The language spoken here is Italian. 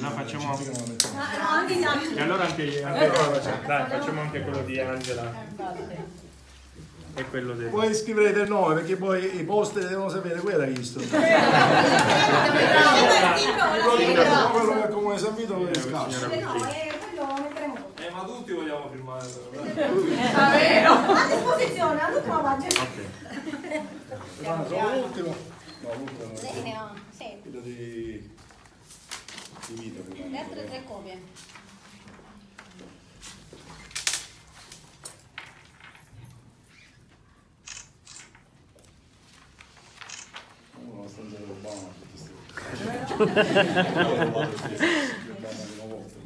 La facciamo anche. E allora dai, facciamo anche quello di Angela. E quello del... Poi scriverete il nome, perché poi i post devono sapere quella visto. Quello che comune San Vito lo scasso. Ma tutti vogliamo firmare. A disposizione, all'ultima pagina. Ok. L'ultimo. No, l'ultimo. Sì. Quello di... Le altre tre copie. Uno sta già rubando.